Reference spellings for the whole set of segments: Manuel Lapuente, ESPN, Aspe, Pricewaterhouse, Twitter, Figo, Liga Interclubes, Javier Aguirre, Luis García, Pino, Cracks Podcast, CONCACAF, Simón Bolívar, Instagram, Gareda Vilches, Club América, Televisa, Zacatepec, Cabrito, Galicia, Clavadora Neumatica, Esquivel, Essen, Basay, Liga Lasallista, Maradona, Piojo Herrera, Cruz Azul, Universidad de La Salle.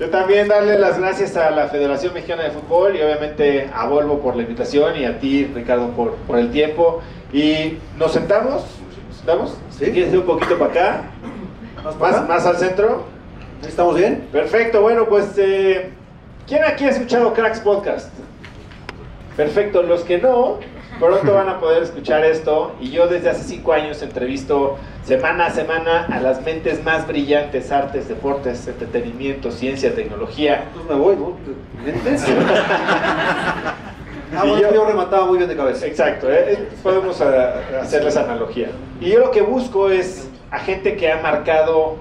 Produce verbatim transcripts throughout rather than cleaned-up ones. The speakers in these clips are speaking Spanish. Yo también darle las gracias a la Federación Mexicana de Fútbol y obviamente a Volvo por la invitación y a ti, Ricardo, por, por el tiempo. Y nos sentamos, nos sentamos, ¿sí? ¿Quieres ir un poquito para acá? ¿Más, para acá? ¿Más al centro? ¿Estamos bien? Perfecto, bueno, pues, eh, ¿quién aquí ha escuchado Cracks Podcast? Perfecto, los que no, pronto van a poder escuchar esto. Y yo desde hace cinco años entrevisto semana a semana a las mentes más brillantes, artes, deportes, entretenimiento, ciencia, tecnología. Pues me voy, ¿no? ¿Mentes? Ah, bueno, yo, yo remataba muy bien de cabeza. Exacto, ¿eh? Podemos a, hacerles analogía. Y yo lo que busco es a gente que ha marcado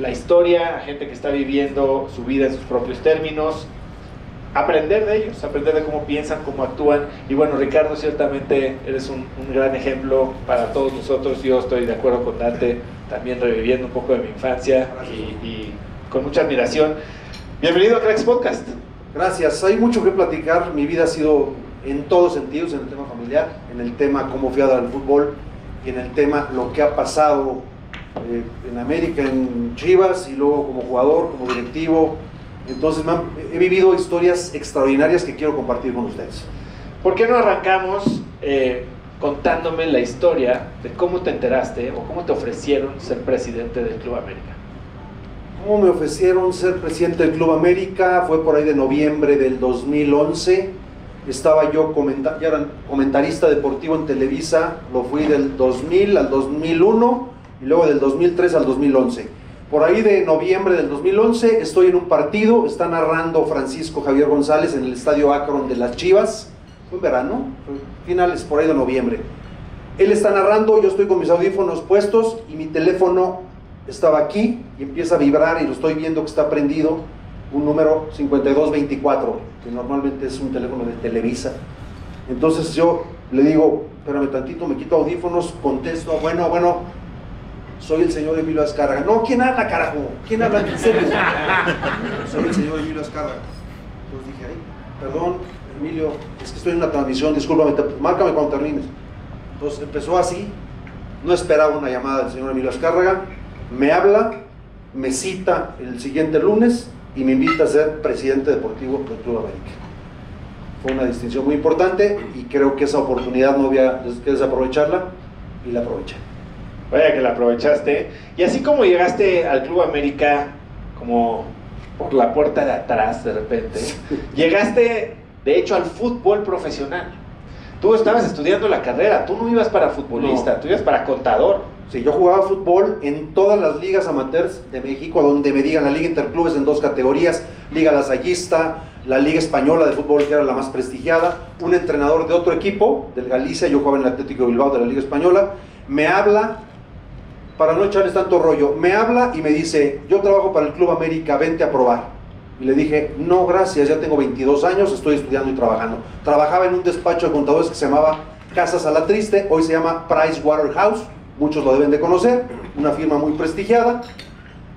la historia, a gente que está viviendo su vida en sus propios términos, aprender de ellos, aprender de cómo piensan, cómo actúan. Y bueno, Ricardo, ciertamente eres un, un gran ejemplo para todos nosotros. Yo estoy de acuerdo con Dante, también reviviendo un poco de mi infancia y, y con mucha admiración. Bienvenido a Cracks Podcast. Gracias, hay mucho que platicar. Mi vida ha sido en todos sentidos, en el tema familiar, en el tema cómo fui a dar al fútbol, y en el tema lo que ha pasado eh, en América, en Chivas, y luego como jugador, como directivo. Entonces, man, he vivido historias extraordinarias que quiero compartir con ustedes. ¿Por qué no arrancamos eh, contándome la historia de cómo te enteraste o cómo te ofrecieron ser presidente del Club América? ¿Cómo me ofrecieron ser presidente del Club América? Fue por ahí de noviembre del dos mil once. Estaba yo comenta- ya era comentarista deportivo en Televisa. Lo fui del dos mil al dos mil uno y luego del dos mil tres al dos mil once. Por ahí de noviembre del dos mil once estoy en un partido, está narrando Francisco Javier González en el Estadio Akron de las Chivas, fue en verano, finales por ahí de noviembre. Él está narrando, yo estoy con mis audífonos puestos y mi teléfono estaba aquí y empieza a vibrar y lo estoy viendo que está prendido, un número cincuenta y dos veinticuatro, que normalmente es un teléfono de Televisa. Entonces yo le digo, espérame tantito, me quito audífonos, contesto, bueno, bueno... Soy el señor Emilio Azcárraga. No, ¿quién habla, carajo? ¿Quién habla? ¿En serio? Soy el señor Emilio Azcárraga. Entonces dije, ay, perdón, Emilio, es que estoy en una transmisión, discúlpame, te, márcame cuando termines. Entonces empezó así, no esperaba una llamada del señor Emilio Azcárraga, me habla, me cita el siguiente lunes y me invita a ser presidente deportivo del Club América. Fue una distinción muy importante y creo que esa oportunidad no había que desaprovecharla y la aproveché. Vaya que la aprovechaste. Y así como llegaste al Club América, como por la puerta de atrás de repente, llegaste de hecho al fútbol profesional. Tú estabas estudiando la carrera, tú no ibas para futbolista, no. Tú ibas para contador. Sí, yo jugaba fútbol en todas las ligas amateurs de México, donde me digan la Liga Interclubes en dos categorías, Liga Lasallista, la Liga Española de Fútbol, que era la más prestigiada, un entrenador de otro equipo, del Galicia, yo jugaba en el Atlético de Bilbao de la Liga Española, me habla... Para no echarles tanto rollo, me habla y me dice, yo trabajo para el Club América, vente a probar. Y le dije, no gracias, ya tengo veintidós años, estoy estudiando y trabajando. Trabajaba en un despacho de contadores que se llamaba Casas Salatriste, hoy se llama Pricewaterhouse, muchos lo deben de conocer, una firma muy prestigiada.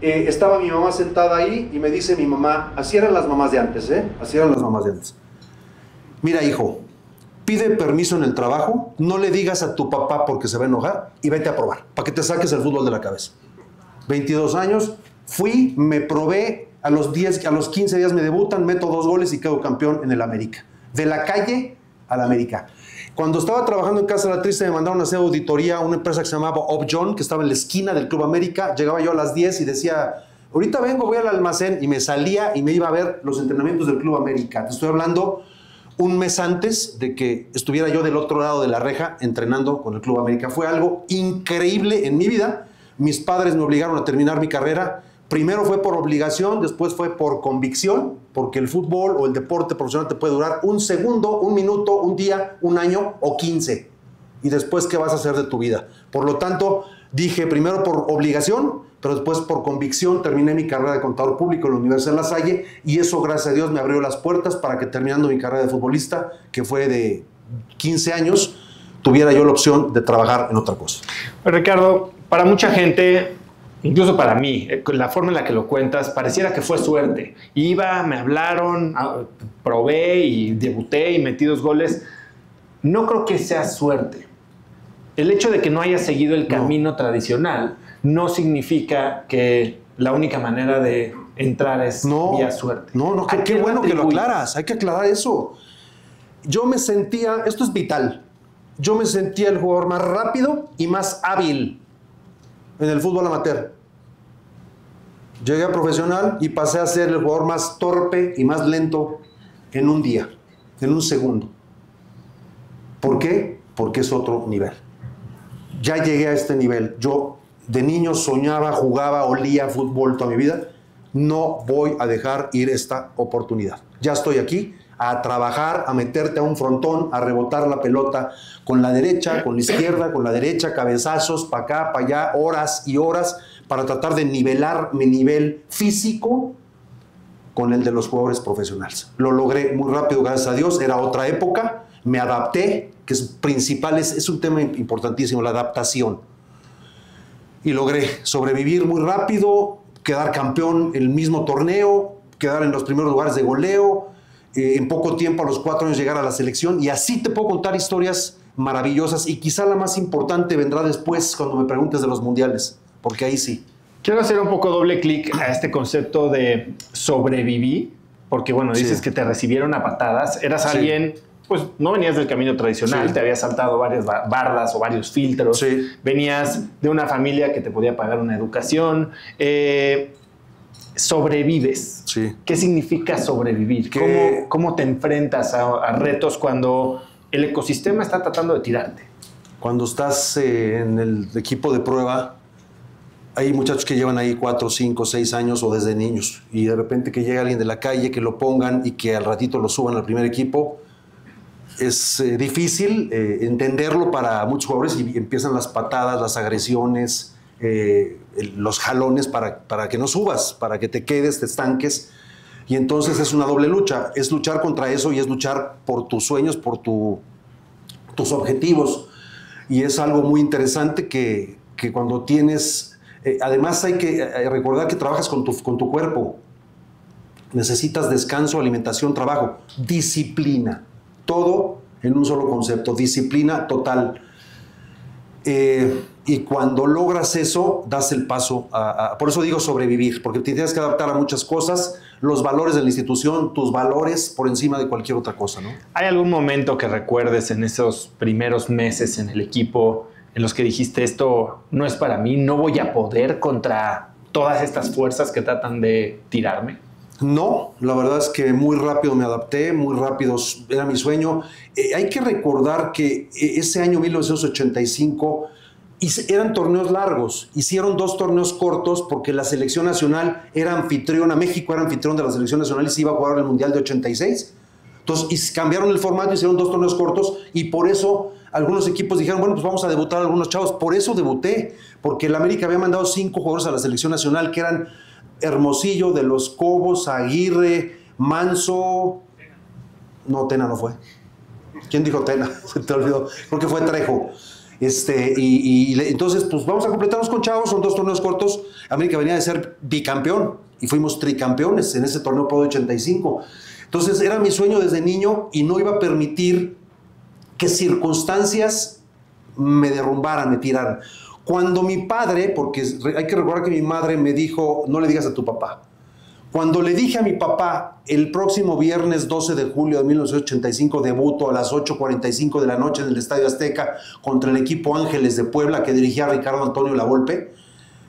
Eh, estaba mi mamá sentada ahí y me dice mi mamá, así eran las mamás de antes, ¿eh? Así eran las mamás de antes. Mira, hijo, pide permiso en el trabajo, no le digas a tu papá porque se va a enojar y vete a probar, para que te saques el fútbol de la cabeza. veintidós años, fui, me probé, a los, diez, a los quince días me debutan, meto dos goles y quedo campeón en el América. De la calle al América. Cuando estaba trabajando en Casa de la Triste me mandaron a hacer auditoría a una empresa que se llamaba Objón, que estaba en la esquina del Club América. Llegaba yo a las diez y decía, ahorita vengo, voy al almacén, y me salía y me iba a ver los entrenamientos del Club América. Te estoy hablando... un mes antes de que estuviera yo del otro lado de la reja entrenando con el Club América. Fue algo increíble en mi vida. Mis padres me obligaron a terminar mi carrera. Primero fue por obligación, después fue por convicción, porque el fútbol o el deporte profesional te puede durar un segundo, un minuto, un día, un año o quince. Y después, ¿qué vas a hacer de tu vida? Por lo tanto, dije primero por obligación, pero después por convicción terminé mi carrera de contador público en la Universidad de La Salle y eso, gracias a Dios, me abrió las puertas para que terminando mi carrera de futbolista, que fue de quince años, tuviera yo la opción de trabajar en otra cosa. Ricardo, para mucha gente, incluso para mí, la forma en la que lo cuentas, pareciera que fue suerte. Iba, me hablaron, probé y debuté y metí dos goles. No creo que sea suerte. El hecho de que no hayas seguido el camino tradicional no significa que la única manera de entrar es no, vía suerte. No, no, qué, qué bueno que lo aclaras, hay que aclarar eso. Yo me sentía, esto es vital, yo me sentía el jugador más rápido y más hábil en el fútbol amateur. Llegué a profesional y pasé a ser el jugador más torpe y más lento en un día, en un segundo. ¿Por qué? Porque es otro nivel. Ya llegué a este nivel. Yo de niño soñaba, jugaba, olía fútbol toda mi vida. No voy a dejar ir esta oportunidad. Ya estoy aquí a trabajar, a meterte a un frontón, a rebotar la pelota con la derecha, con la izquierda, con la derecha, cabezazos, para acá, para allá, horas y horas, para tratar de nivelar mi nivel físico con el de los jugadores profesionales. Lo logré muy rápido, gracias a Dios. Era otra época, me adapté, que es principal, es, es un tema importantísimo, la adaptación. Y logré sobrevivir muy rápido, quedar campeón en el mismo torneo, quedar en los primeros lugares de goleo, eh, en poco tiempo, a los cuatro años, llegar a la selección. Y así te puedo contar historias maravillosas, y quizá la más importante vendrá después, cuando me preguntes de los mundiales, porque ahí sí. Quiero hacer un poco doble clic a este concepto de sobreviví, porque bueno, dices sí. que te recibieron a patadas, eras sí. alguien... pues no venías del camino tradicional, sí. te habías saltado varias bardas o varios filtros, sí. venías de una familia que te podía pagar una educación. Eh, sobrevives. Sí. ¿Qué significa sobrevivir? ¿Cómo, cómo te enfrentas a, a retos cuando el ecosistema está tratando de tirarte? Cuando estás eh, en el equipo de prueba, hay muchachos que llevan ahí cuatro, cinco, seis años o desde niños, y de repente que llega alguien de la calle, que lo pongan y que al ratito lo suban al primer equipo. Es eh, difícil eh, entenderlo para muchos jugadores, y empiezan las patadas, las agresiones, eh, el, los jalones para, para que no subas, para que te quedes, te estanques. Y entonces es una doble lucha. Es luchar contra eso y es luchar por tus sueños, por tu, tus objetivos. Y es algo muy interesante que, que cuando tienes... Eh, además hay que eh, recordar que trabajas con tu, con tu cuerpo. Necesitas descanso, alimentación, trabajo, disciplina. Todo en un solo concepto, disciplina total. Eh, y cuando logras eso, das el paso a, a... Por eso digo sobrevivir, porque te tienes que adaptar a muchas cosas, los valores de la institución, tus valores por encima de cualquier otra cosa, ¿no? ¿Hay algún momento que recuerdes en esos primeros meses en el equipo en los que dijiste, esto no es para mí, no voy a poder contra todas estas fuerzas que tratan de tirarme? No, la verdad es que muy rápido me adapté, muy rápido era mi sueño. Eh, hay que recordar que ese año mil novecientos ochenta y cinco eran torneos largos, hicieron dos torneos cortos porque la selección nacional era anfitriona, México era anfitrión de la selección nacional y se iba a jugar el Mundial de ochenta y seis. Entonces cambiaron el formato, hicieron dos torneos cortos, y por eso algunos equipos dijeron, bueno, pues vamos a debutar a algunos chavos. Por eso debuté, porque el América había mandado cinco jugadores a la selección nacional, que eran Hermosillo, De los Cobos, Aguirre, Manso... No, Tena no fue. ¿Quién dijo Tena? Se te olvidó. Creo que fue Trejo. Este, y, y entonces, pues vamos a completarnos con chavos, son dos torneos cortos. América venía de ser bicampeón y fuimos tricampeones en ese torneo Pro de ochenta y cinco. Entonces, era mi sueño desde niño y no iba a permitir que circunstancias me derrumbaran, me tiraran. Cuando mi padre, porque hay que recordar que mi madre me dijo, no le digas a tu papá. Cuando le dije a mi papá, el próximo viernes doce de julio de mil novecientos ochenta y cinco debuto a las ocho cuarenta y cinco de la noche en el Estadio Azteca contra el equipo Ángeles de Puebla que dirigía Ricardo Antonio Lavolpe,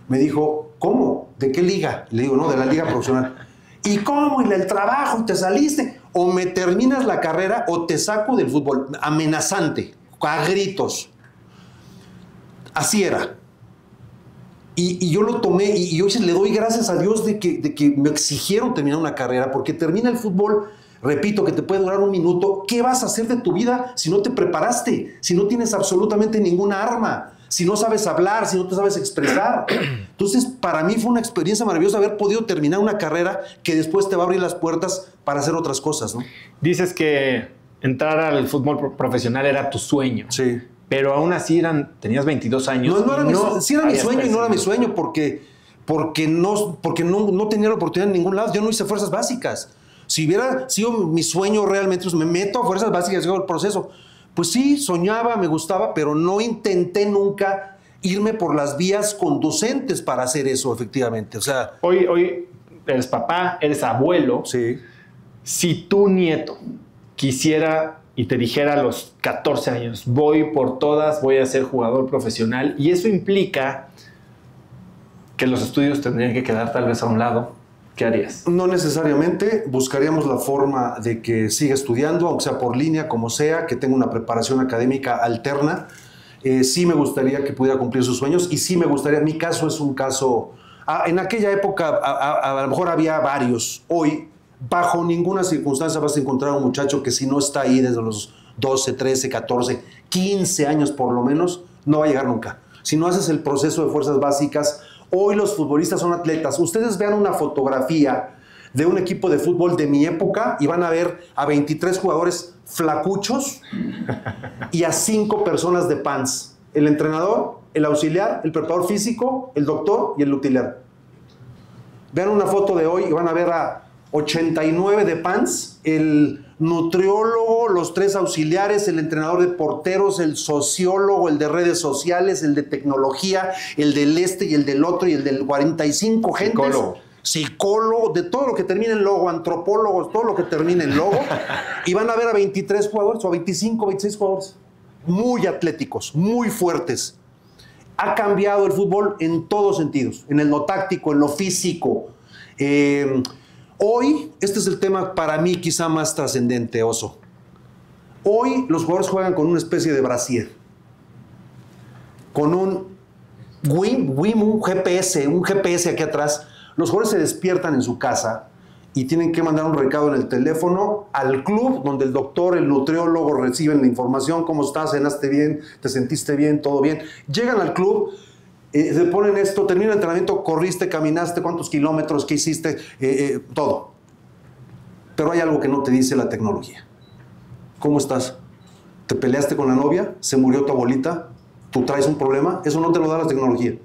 me dijo, ¿cómo? ¿De qué liga? Le digo, no, de la liga profesional. ¿Y cómo? ¿Y el trabajo? ¿Y te saliste? O me terminas la carrera o te saco del fútbol. Amenazante, a gritos. Así era. Y, y yo lo tomé y, y hoy le doy gracias a Dios de que, de que me exigieron terminar una carrera, porque termina el fútbol, repito, que te puede durar un minuto. ¿Qué vas a hacer de tu vida si no te preparaste? Si no tienes absolutamente ninguna arma, si no sabes hablar, si no te sabes expresar. Entonces, para mí fue una experiencia maravillosa haber podido terminar una carrera que después te va a abrir las puertas para hacer otras cosas, ¿no? Dices que entrar al fútbol profesional era tu sueño. Sí. Pero aún así eran, tenías veintidós años. No, no era mi, no, sí era mi sueño y no era mi sueño porque, porque, no, porque no, no tenía la oportunidad en ningún lado. Yo no hice fuerzas básicas. Si hubiera sido mi sueño realmente, pues me meto a fuerzas básicas y hago el proceso. Pues sí, soñaba, me gustaba, pero no intenté nunca irme por las vías conducentes para hacer eso, efectivamente. O sea, hoy, hoy eres papá, eres abuelo. Sí. Si tu nieto quisiera y te dijera a los catorce años, voy por todas, voy a ser jugador profesional, y eso implica que los estudios tendrían que quedar tal vez a un lado, ¿qué harías? No necesariamente. Buscaríamos la forma de que siga estudiando, aunque sea por línea, como sea, que tenga una preparación académica alterna. Eh, sí me gustaría que pudiera cumplir sus sueños y sí me gustaría... Mi caso es un caso... Ah, en aquella época a, a, a lo mejor había varios. Hoy, bajo ninguna circunstancia vas a encontrar a un muchacho que si no está ahí desde los doce, trece, catorce, quince años por lo menos, no va a llegar nunca. Si no haces el proceso de fuerzas básicas... Hoy los futbolistas son atletas. Ustedes vean una fotografía de un equipo de fútbol de mi época y van a ver a veintitrés jugadores flacuchos y a cinco personas de pants. El entrenador, el auxiliar, el preparador físico, el doctor y el utilero. Vean una foto de hoy y van a ver a ochenta y nueve de pants, el nutriólogo, los tres auxiliares, el entrenador de porteros, el sociólogo, el de redes sociales, el de tecnología, el del este y el del otro y el del cuarenta y cinco gentes. Psicólogo. Psicólogo, de todo lo que termine en logo, antropólogos, todo lo que termine en logo. Y van a ver a veintitrés jugadores o a veinticinco, veintiséis jugadores. Muy atléticos, muy fuertes. Ha cambiado el fútbol en todos sentidos, en el no táctico, en lo físico. Eh... Hoy, este es el tema para mí quizá más trascendente, Oso. Hoy los jugadores juegan con una especie de brasier, con un Wim, G P S, un G P S aquí atrás. Los jugadores se despiertan en su casa y tienen que mandar un recado en el teléfono al club, donde el doctor, el nutriólogo reciben la información, cómo estás, cenaste bien, te sentiste bien, todo bien. Llegan al club. Eh, se ponen esto, termina el entrenamiento, corriste, caminaste, cuántos kilómetros, qué hiciste, eh, eh, todo. Pero hay algo que no te dice la tecnología. ¿Cómo estás? ¿Te peleaste con la novia? ¿Se murió tu abuelita? ¿Tú traes un problema? Eso no te lo da la tecnología.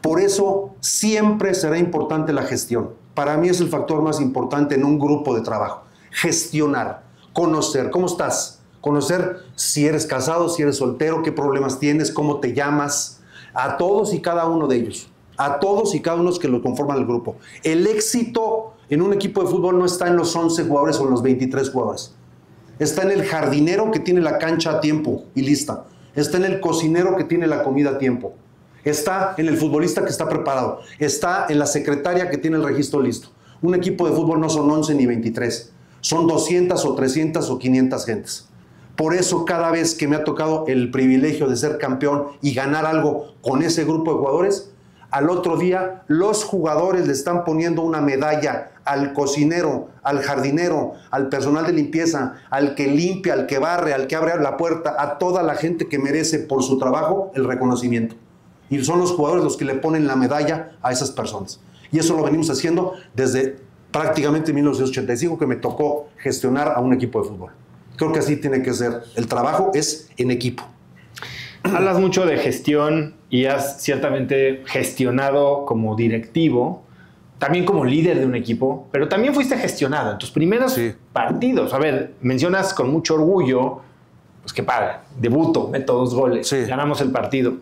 Por eso siempre será importante la gestión. Para mí es el factor más importante en un grupo de trabajo. Gestionar, conocer, ¿cómo estás? Conocer si eres casado, si eres soltero, qué problemas tienes, cómo te llamas... A todos y cada uno de ellos. A todos y cada uno de los que lo conforman el grupo. El éxito en un equipo de fútbol no está en los once jugadores o en los veintitrés jugadores. Está en el jardinero que tiene la cancha a tiempo y lista. Está en el cocinero que tiene la comida a tiempo. Está en el futbolista que está preparado. Está en la secretaria que tiene el registro listo. Un equipo de fútbol no son once ni veintitrés. Son doscientas o trescientas o quinientas gentes. Por eso cada vez que me ha tocado el privilegio de ser campeón y ganar algo con ese grupo de jugadores, al otro día los jugadores le están poniendo una medalla al cocinero, al jardinero, al personal de limpieza, al que limpia, al que barre, al que abre la puerta, a toda la gente que merece por su trabajo el reconocimiento. Y son los jugadores los que le ponen la medalla a esas personas. Y eso lo venimos haciendo desde prácticamente mil novecientos ochenta y cinco, que me tocó gestionar a un equipo de fútbol. Creo que así tiene que ser. El trabajo es en equipo. Hablas mucho de gestión y has ciertamente gestionado como directivo, también como líder de un equipo, pero también fuiste gestionado en tus primeros sí. partidos. A ver, mencionas con mucho orgullo, pues qué padre, debuto, meto dos goles, sí. ganamos el partido.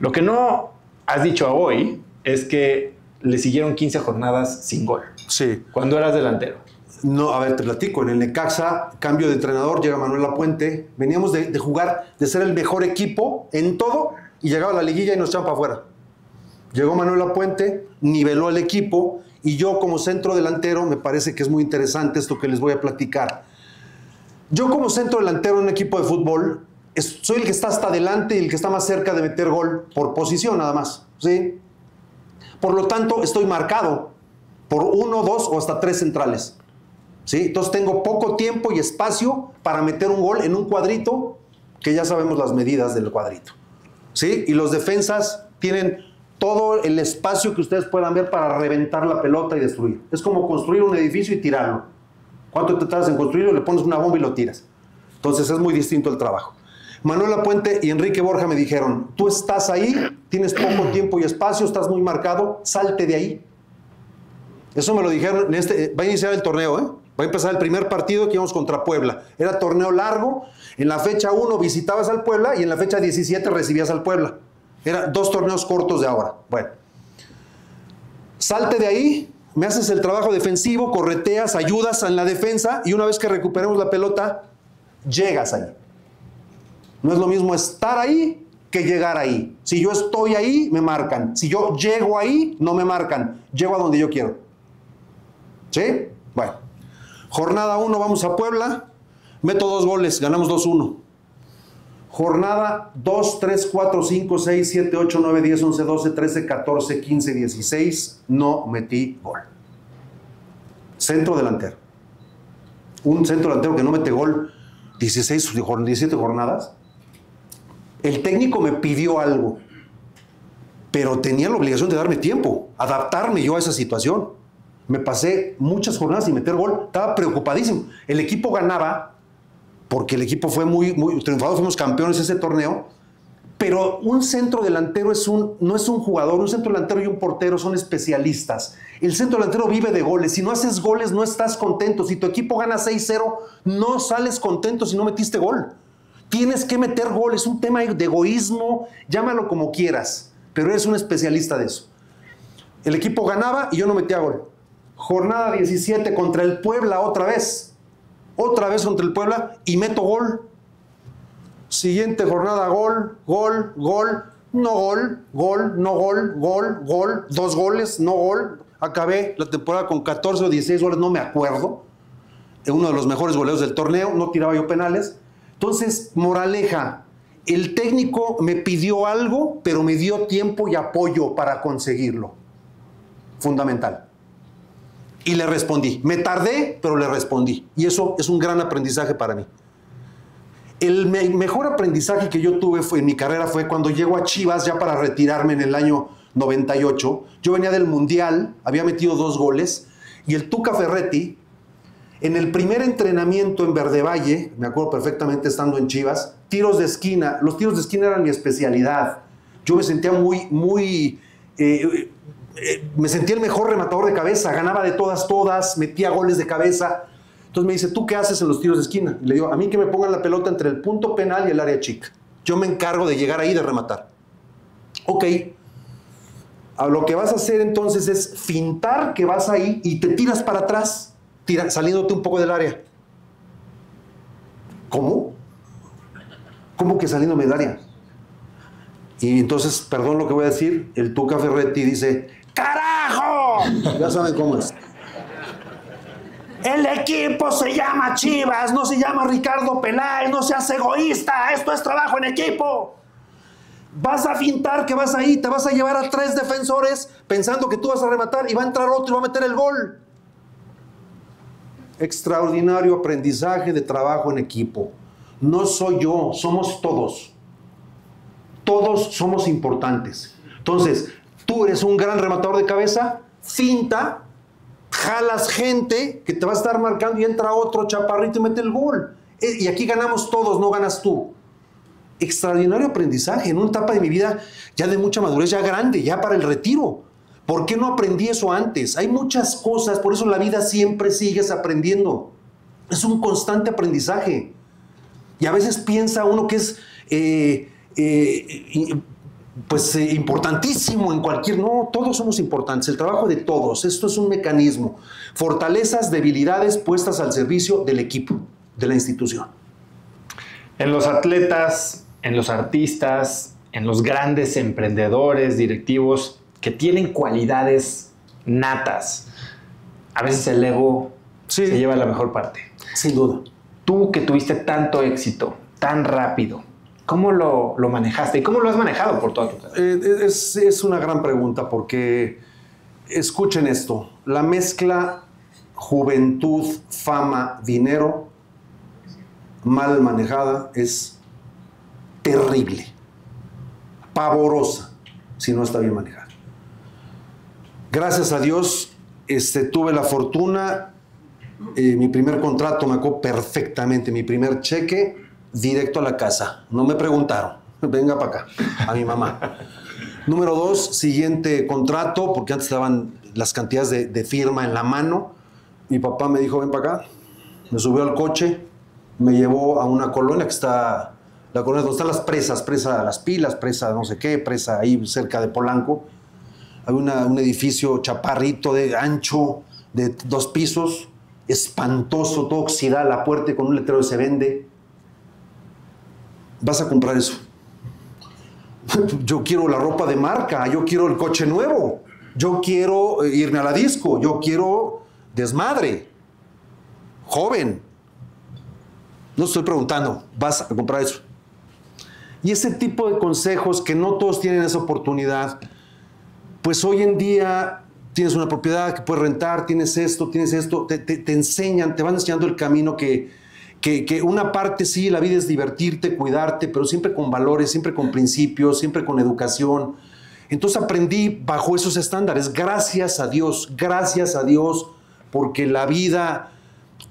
Lo que no has dicho hoy es que le siguieron quince jornadas sin gol. Sí. Cuando eras delantero. No, a ver, te platico. En el Necaxa, cambio de entrenador, llega Manuel Lapuente. Veníamos de, de jugar, de ser el mejor equipo en todo, y llegaba la liguilla y nos echaban para afuera. Llegó Manuel Lapuente, niveló el equipo, y yo como centro delantero, me parece que es muy interesante esto que les voy a platicar. Yo como centro delantero en un equipo de fútbol, es, soy el que está hasta adelante y el que está más cerca de meter gol por posición nada más, ¿sí? Por lo tanto, estoy marcado por uno, dos o hasta tres centrales. ¿Sí? Entonces tengo poco tiempo y espacio para meter un gol en un cuadrito, que ya sabemos las medidas del cuadrito, ¿sí? Y los defensas tienen todo el espacio que ustedes puedan ver para reventar la pelota y destruir. Es como construir un edificio y tirarlo. ¿Cuánto te tardas en construirlo? Le pones una bomba y lo tiras. Entonces es muy distinto el trabajo. Manuel Lapuente y Enrique Borja me dijeron, tú estás ahí, tienes poco tiempo y espacio, estás muy marcado, salte de ahí. Eso me lo dijeron, en este, va a iniciar el torneo, ¿eh? Va a empezar el primer partido que íbamos contra Puebla. Era torneo largo. En la fecha uno visitabas al Puebla y en la fecha diecisiete recibías al Puebla. Eran dos torneos cortos de ahora. Bueno, salte de ahí, me haces el trabajo defensivo, correteas, ayudas en la defensa y una vez que recuperemos la pelota, llegas ahí. No es lo mismo estar ahí que llegar ahí. Si yo estoy ahí, me marcan. Si yo llego ahí, no me marcan. Llego a donde yo quiero. ¿Sí? Bueno. Jornada uno, vamos a Puebla. Meto dos goles, ganamos dos uno. Jornada dos, tres, cuatro, cinco, seis, siete, ocho, nueve, diez, once, doce, trece, catorce, quince, dieciséis. No metí gol. Centro delantero. Un centro delantero que no mete gol dieciséis, diecisiete jornadas. El técnico me pidió algo, pero tenía la obligación de darme tiempo, adaptarme yo a esa situación. Me pasé muchas jornadas sin meter gol, estaba preocupadísimo. El equipo ganaba, porque el equipo fue muy, muy triunfador, fuimos campeones ese torneo, pero un centro delantero es un, no es un jugador, un centro delantero y un portero son especialistas. El centro delantero vive de goles, si no haces goles no estás contento, si tu equipo gana seis cero no sales contento si no metiste gol. Tienes que meter gol, es un tema de egoísmo, llámalo como quieras, pero eres un especialista de eso. El equipo ganaba y yo no metía gol. Jornada diecisiete contra el Puebla otra vez, otra vez contra el Puebla y meto gol. Siguiente jornada, gol, gol, gol, no gol, gol, no gol, gol, gol, dos goles, no gol. Acabé la temporada con catorce o dieciséis goles, no me acuerdo. Uno de los mejores goleadores del torneo, no tiraba yo penales. Entonces, moraleja, el técnico me pidió algo, pero me dio tiempo y apoyo para conseguirlo. Fundamental. Y le respondí. Me tardé, pero le respondí. Y eso es un gran aprendizaje para mí. El me- mejor aprendizaje que yo tuve fue, en mi carrera fue cuando llego a Chivas, ya para retirarme en el año noventa y ocho. Yo venía del Mundial, había metido dos goles, y el Tuca Ferretti, en el primer entrenamiento en Verdevalle, me acuerdo perfectamente estando en Chivas, tiros de esquina, los tiros de esquina eran mi especialidad. Yo me sentía muy, muy, eh, eh, me sentía el mejor rematador de cabeza, ganaba de todas, todas, metía goles de cabeza. Entonces me dice, ¿tú qué haces en los tiros de esquina? Y le digo, a mí que me pongan la pelota entre el punto penal y el área chica. Yo me encargo de llegar ahí y de rematar. Ok. A lo que vas a hacer entonces es fintar que vas ahí y te tiras para atrás. Tira, saliéndote un poco del área. ¿Cómo? ¿Cómo que saliéndome del área? Y entonces, perdón lo que voy a decir, el Tuca Ferretti dice, ¡carajo! Ya saben cómo es. El equipo se llama Chivas, no se llama Ricardo Peláez, no seas egoísta, esto es trabajo en equipo. Vas a fintar que vas ahí, te vas a llevar a tres defensores pensando que tú vas a rematar y va a entrar otro y va a meter el gol. Extraordinario aprendizaje de trabajo en equipo. No soy yo, somos todos. Todos somos importantes. Entonces, tú eres un gran rematador de cabeza, finta, jalas gente que te va a estar marcando y entra otro chaparrito y mete el gol. Y aquí ganamos todos, no ganas tú. Extraordinario aprendizaje en una etapa de mi vida ya de mucha madurez, ya grande, ya para el retiro. ¿Por qué no aprendí eso antes? Hay muchas cosas, por eso en la vida siempre sigues aprendiendo. Es un constante aprendizaje. Y a veces piensa uno que es eh, eh, pues, eh, importantísimo en cualquier... No, todos somos importantes, el trabajo de todos. Esto es un mecanismo. Fortalezas, debilidades puestas al servicio del equipo, de la institución. En los atletas, en los artistas, en los grandes emprendedores, directivos... que tienen cualidades natas. A veces el ego sí se lleva la mejor parte. Sin duda. Tú que tuviste tanto éxito, tan rápido, ¿cómo lo, lo manejaste? ¿Y cómo lo has manejado por toda tu carrera? Es, es una gran pregunta porque, escuchen esto, la mezcla juventud, fama, dinero, mal manejada, es terrible, pavorosa, si no está bien manejada. Gracias a Dios, este, tuve la fortuna, eh, mi primer contrato me acuerdo perfectamente, mi primer cheque directo a la casa. No me preguntaron, venga para acá, a mi mamá. Número dos, siguiente contrato, porque antes estaban las cantidades de, de firma en la mano. Mi papá me dijo, ven para acá, me subió al coche, me llevó a una colonia que está, la colonia donde están las presas, presa de las pilas, presa no sé qué, presa ahí cerca de Polanco. Había una, un edificio chaparrito, de ancho, de dos pisos, espantoso, todo oxidado, la puerta con un letrero de se vende. Vas a comprar eso. Yo quiero la ropa de marca, yo quiero el coche nuevo, yo quiero irme a la disco, yo quiero desmadre, joven. No estoy preguntando, vas a comprar eso. Y ese tipo de consejos que no todos tienen esa oportunidad, pues hoy en día tienes una propiedad que puedes rentar, tienes esto, tienes esto, te, te, te enseñan, te van enseñando el camino que, que, que una parte sí, la vida es divertirte, cuidarte, pero siempre con valores, siempre con principios, siempre con educación. Entonces aprendí bajo esos estándares, gracias a Dios, gracias a Dios, porque la vida,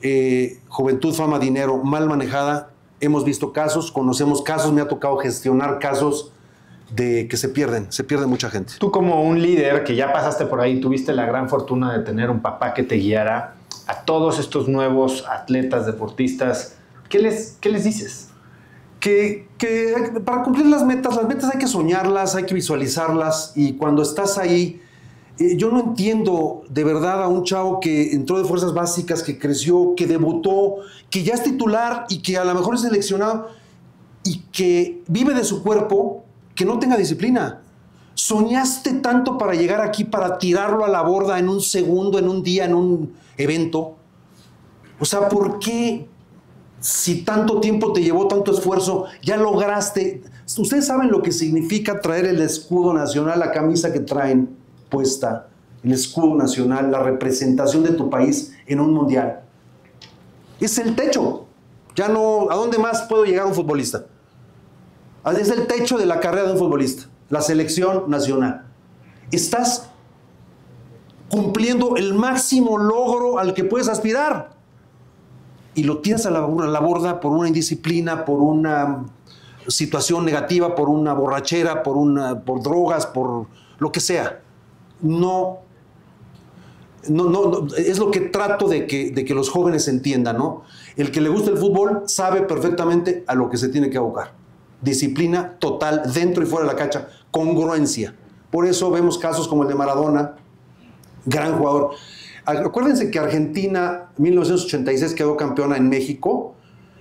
eh, juventud, fama, dinero, mal manejada. Hemos visto casos, conocemos casos, me ha tocado gestionar casos de que se pierden, se pierde mucha gente. Tú como un líder que ya pasaste por ahí, tuviste la gran fortuna de tener un papá que te guiara a todos estos nuevos atletas, deportistas, ¿qué les, qué les dices? Que, que para cumplir las metas, las metas hay que soñarlas, hay que visualizarlas y cuando estás ahí, eh, yo no entiendo de verdad a un chavo que entró de fuerzas básicas, que creció, que debutó, que ya es titular y que a lo mejor es seleccionado y que vive de su cuerpo, que no tenga disciplina. Soñaste tanto para llegar aquí, para tirarlo a la borda en un segundo, en un día, en un evento. O sea, ¿por qué si tanto tiempo te llevó, tanto esfuerzo, ya lograste? Ustedes saben lo que significa traer el escudo nacional, la camisa que traen puesta, el escudo nacional, la representación de tu país en un mundial. Es el techo. Ya no, ¿a dónde más puedo llegar un futbolista? Es el techo de la carrera de un futbolista, la selección nacional. Estás cumpliendo el máximo logro al que puedes aspirar y lo tiras a la, a la borda por una indisciplina, por una situación negativa, por una borrachera, por, una, por drogas, por lo que sea. No, no, no, no, es lo que trato de que, de que los jóvenes entiendan, ¿no? El que le gusta el fútbol sabe perfectamente a lo que se tiene que abocar. Disciplina total, dentro y fuera de la cancha, congruencia. Por eso vemos casos como el de Maradona, gran jugador. Acuérdense que Argentina, mil novecientos ochenta y seis, quedó campeona en México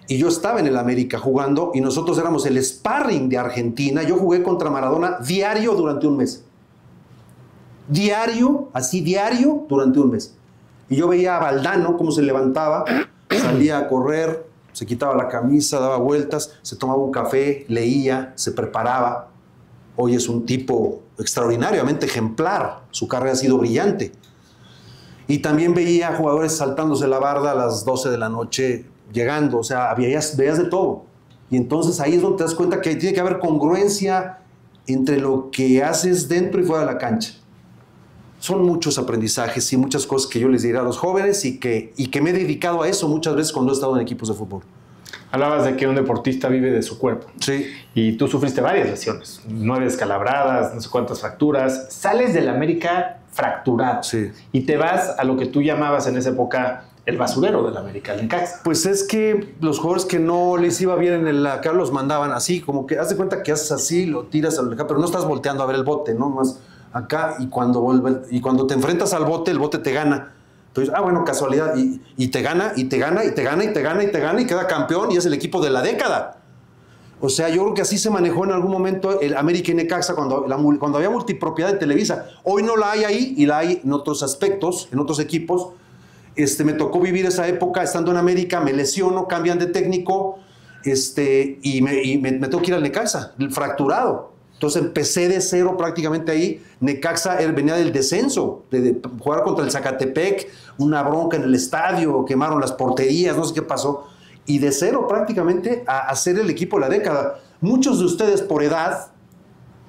y yo estaba en el América jugando y nosotros éramos el sparring de Argentina. Yo jugué contra Maradona diario durante un mes. Diario, así diario, durante un mes. Y yo veía a Valdano cómo se levantaba, salía a correr, se quitaba la camisa, daba vueltas, se tomaba un café, leía, se preparaba. Hoy es un tipo extraordinariamente ejemplar. Su carrera ha sido brillante. Y también veía jugadores saltándose la barda a las doce de la noche, llegando. O sea, veías, veías de todo. Y entonces ahí es donde te das cuenta que tiene que haber congruencia entre lo que haces dentro y fuera de la cancha. Son muchos aprendizajes y muchas cosas que yo les diré a los jóvenes y que, y que me he dedicado a eso muchas veces cuando he estado en equipos de fútbol. Hablabas de que un deportista vive de su cuerpo. Sí. Y tú sufriste varias lesiones, nueve descalabradas, no sé cuántas fracturas. Sales del América fracturado. Sí. Y te vas a lo que tú llamabas en esa época el basurero del América, el Necaxa. Pues es que los jugadores que no les iba bien en la cara los mandaban así, como que haz de cuenta que haces así, lo tiras al Necaxa, pero no estás volteando a ver el bote, ¿no? Más acá y cuando, vuelve, y cuando te enfrentas al bote, el bote te gana. Entonces, ah, bueno, casualidad. Y, y te gana, y te gana, y te gana, y te gana, y te gana, y queda campeón y es el equipo de la década. O sea, yo creo que así se manejó en algún momento el América y Necaxa cuando, la, cuando había multipropiedad de Televisa. Hoy no la hay ahí y la hay en otros aspectos, en otros equipos. Este, me tocó vivir esa época estando en América, me lesiono, cambian de técnico este, y, me, y me, me tengo que ir al Necaxa, fracturado. Entonces empecé de cero prácticamente ahí. Necaxa venía del descenso, de, de jugar contra el Zacatepec, una bronca en el estadio, quemaron las porterías, no sé qué pasó. Y de cero prácticamente a hacer el equipo de la década. Muchos de ustedes por edad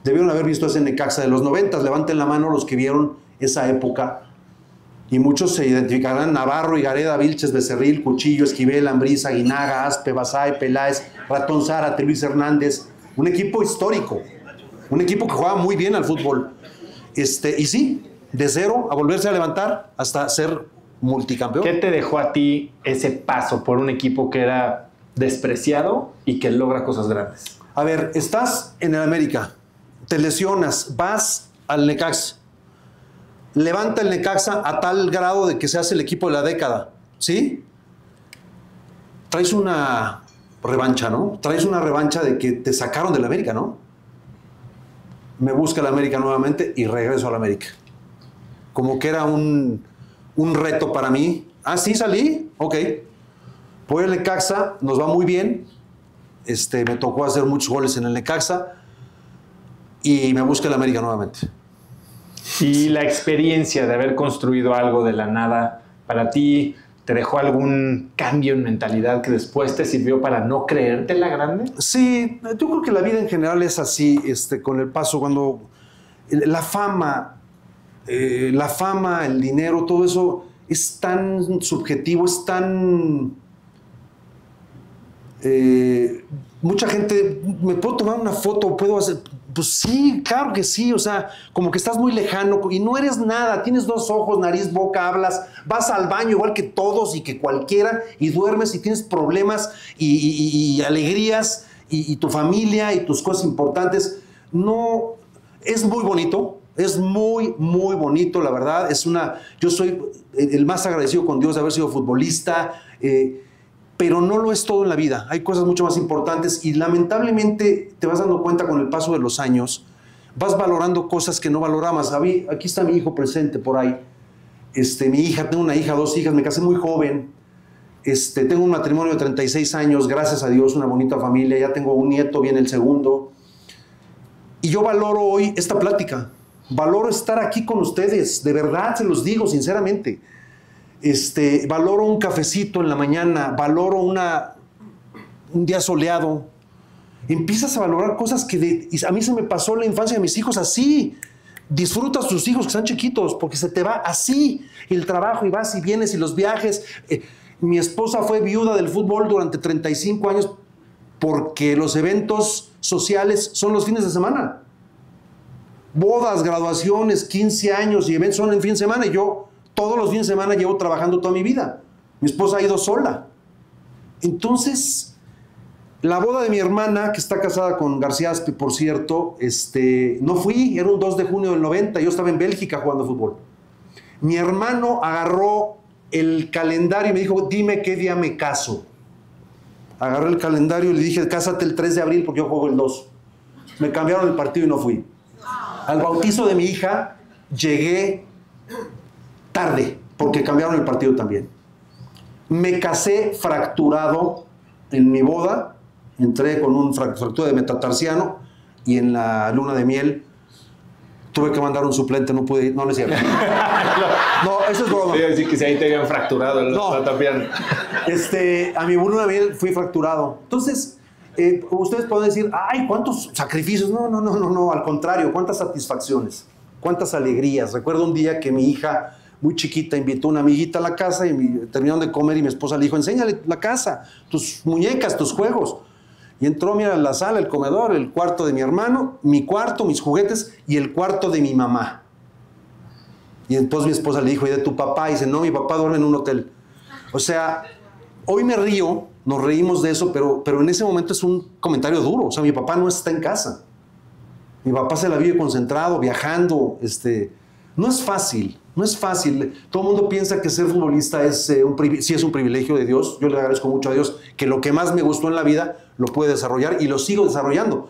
debieron haber visto ese Necaxa de los noventas. Levanten la mano los que vieron esa época. Y muchos se identificarán: Navarro, Gareda, Vilches, Becerril, Cuchillo, Esquivel, Ambriz, Aguinaga, Aspe, Basay, Peláez, Ratón Zárate, Luis Hernández. Un equipo histórico. Un equipo que jugaba muy bien al fútbol. Este, y sí, de cero a volverse a levantar hasta ser multicampeón. ¿Qué te dejó a ti ese paso por un equipo que era despreciado y que logra cosas grandes? A ver, estás en el América, te lesionas, vas al Necaxa, levanta el Necaxa a tal grado de que se hace el equipo de la década, ¿sí? Traes una revancha, ¿no? Traes una revancha de que te sacaron del América, ¿no? Me busca el América nuevamente y regreso al América. Como que era un, un reto para mí. Ah, sí, salí. Ok. Voy al Necaxa, nos va muy bien. Este, me tocó hacer muchos goles en el Necaxa. Y me busca el América nuevamente. ¿Y la experiencia de haber construido algo de la nada para ti te dejó algún cambio en mentalidad que después te sirvió para no creerte la grande? Sí, yo creo que la vida en general es así, este, con el paso, cuando la fama, eh, la fama, el dinero, todo eso es tan subjetivo, es tan... Eh, mucha gente, ¿me puedo tomar una foto? ¿Puedo hacer...? Pues sí, claro que sí, o sea, como que estás muy lejano y no eres nada, tienes dos ojos, nariz, boca, hablas, vas al baño igual que todos y que cualquiera y duermes y tienes problemas y, y, y alegrías y, y tu familia y tus cosas importantes. No, es muy bonito, es muy, muy bonito, la verdad, es una, yo soy el más agradecido con Dios de haber sido futbolista, eh, pero no lo es todo en la vida. Hay cosas mucho más importantes y lamentablemente te vas dando cuenta con el paso de los años, vas valorando cosas que no valorabas. Aquí está mi hijo presente por ahí. Este, mi hija, tengo una hija, dos hijas, me casé muy joven. Este, tengo un matrimonio de treinta y seis años, gracias a Dios, una bonita familia. Ya tengo un nieto, viene el segundo. Y yo valoro hoy esta plática. Valoro estar aquí con ustedes. De verdad, se los digo sinceramente. Este, valoro un cafecito en la mañana, valoro una, un día soleado. Empiezas a valorar cosas que de, a mí se me pasó la infancia de mis hijos así. Disfrutas tus hijos que están chiquitos porque se te va así el trabajo y vas y vienes y los viajes. Eh, mi esposa fue viuda del fútbol durante treinta y cinco años porque los eventos sociales son los fines de semana. Bodas, graduaciones, quince años y eventos son en fin de semana y yo... Todos los fines de semana llevo trabajando toda mi vida. Mi esposa ha ido sola. Entonces, la boda de mi hermana, que está casada con García Aspe, por cierto, este, no fui, era un dos de junio del noventa, yo estaba en Bélgica jugando fútbol. Mi hermano agarró el calendario y me dijo, dime qué día me caso. Agarré el calendario y le dije, cásate el tres de abril porque yo juego el dos. Me cambiaron el partido y no fui. Al bautizo de mi hija, llegué... tarde, porque cambiaron el partido también. Me casé fracturado en mi boda, entré con una fractura de metatarsiano y en la luna de miel tuve que mandar un suplente, no pude ir, no, no es cierto. No, eso es broma. Quiero decir que si ahí te habían fracturado el metatarsiano. Este, a mi luna de miel fui fracturado. Entonces, eh, ustedes pueden decir, ay, ¿cuántos sacrificios? No, no, no, no, no, al contrario, ¿cuántas satisfacciones? ¿Cuántas alegrías? Recuerdo un día que mi hija... muy chiquita, invitó una amiguita a la casa y mi, terminaron de comer y mi esposa le dijo, enséñale la casa, tus muñecas, tus juegos. Y entró, mira, la sala, el comedor, el cuarto de mi hermano, mi cuarto, mis juguetes y el cuarto de mi mamá. Y entonces mi esposa le dijo, ¿y de tu papá? Y dice, no, mi papá duerme en un hotel. O sea, hoy me río, nos reímos de eso, pero, pero en ese momento es un comentario duro. O sea, mi papá no está en casa. Mi papá se la vive concentrado, viajando. Este, no es fácil. No es fácil. Todo el mundo piensa que ser futbolista es, eh, un privi- sí es un privilegio de Dios. Yo le agradezco mucho a Dios que lo que más me gustó en la vida lo pude desarrollar y lo sigo desarrollando.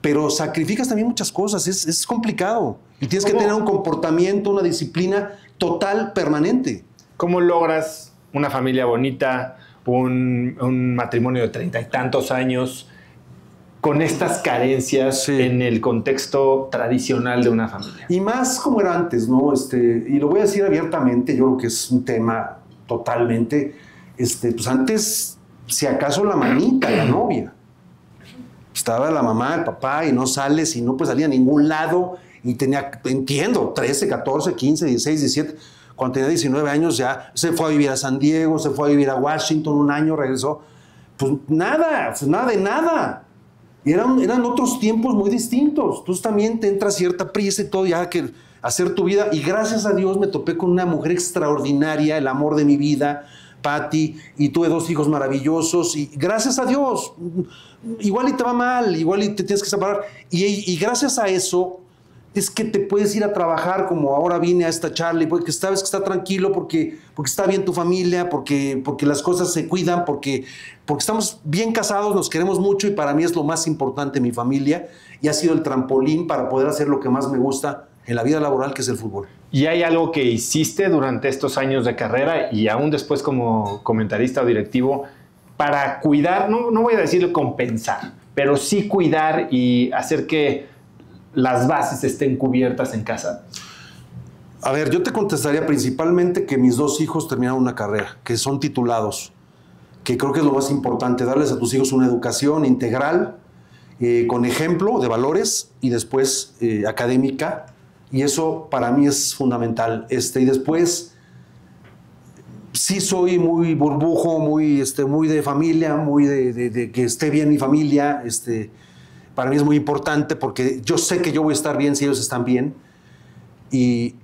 Pero sacrificas también muchas cosas. Es, es complicado. Y tienes ¿Cómo? que tener un comportamiento, una disciplina total, permanente. ¿Cómo logras una familia bonita, un, un matrimonio de treinta y tantos años con estas carencias sí. en el contexto tradicional de una familia? Y más como era antes, ¿no? Este, y lo voy a decir abiertamente, yo creo que es un tema totalmente... Este, pues antes, si acaso la manita, la novia. Estaba la mamá, el papá, y no sales, y no pues salía a ningún lado, y tenía, entiendo, trece, catorce, quince, dieciséis, diecisiete... Cuando tenía diecinueve años ya se fue a vivir a San Diego, se fue a vivir a Washington un año, regresó. Pues nada, pues nada de nada. Eran, eran otros tiempos muy distintos. Tú también te entra cierta prisa y todo, ya que hacer tu vida. Y gracias a Dios me topé con una mujer extraordinaria, el amor de mi vida, Patty, y tuve dos hijos maravillosos. Y gracias a Dios, igual y te va mal, igual y te tienes que separar. Y, y gracias a eso es que te puedes ir a trabajar, como ahora vine a esta charla, y porque sabes que está tranquilo, porque, porque está bien tu familia, porque, porque las cosas se cuidan, porque, porque estamos bien casados, nos queremos mucho, y para mí es lo más importante mi familia, y ha sido el trampolín para poder hacer lo que más me gusta en la vida laboral, que es el fútbol. ¿Y hay algo que hiciste durante estos años de carrera y aún después como comentarista o directivo para cuidar, no, no voy a decirlo compensar, pero sí cuidar y hacer que las bases estén cubiertas en casa? A ver, yo te contestaría principalmente que mis dos hijos terminaron una carrera, que son titulados, que creo que es lo más importante, darles a tus hijos una educación integral, eh, con ejemplo de valores y después eh, académica, y eso para mí es fundamental. Este, y después, sí soy muy burbujo, muy, este, muy de familia, muy de, de, de que esté bien mi familia. Este, para mí es muy importante porque yo sé que yo voy a estar bien si ellos están bien. Y,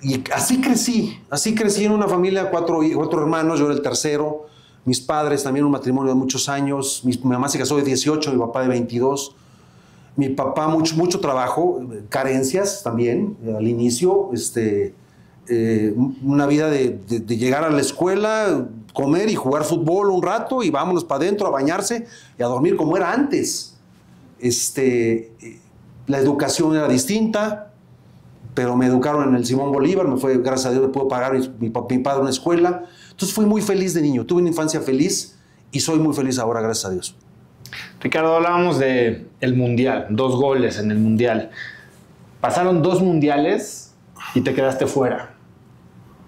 y así crecí, así crecí en una familia, cuatro, cuatro hermanos, yo era el tercero. Mis padres también un matrimonio de muchos años. Mi, mi mamá se casó de dieciocho, mi papá de veintidós. Mi papá, mucho, mucho trabajo, carencias también al inicio, este, eh, una vida de, de, de llegar a la escuela, comer y jugar fútbol un rato y vámonos para adentro a bañarse y a dormir como era antes. Este, la educación era distinta, pero me educaron en el Simón Bolívar, me fue, gracias a Dios, me pudo pagar mi, mi, mi padre una escuela. Entonces fui muy feliz de niño, tuve una infancia feliz y soy muy feliz ahora, gracias a Dios. Ricardo, hablábamos de el Mundial, dos goles en el Mundial. Pasaron dos Mundiales y te quedaste fuera.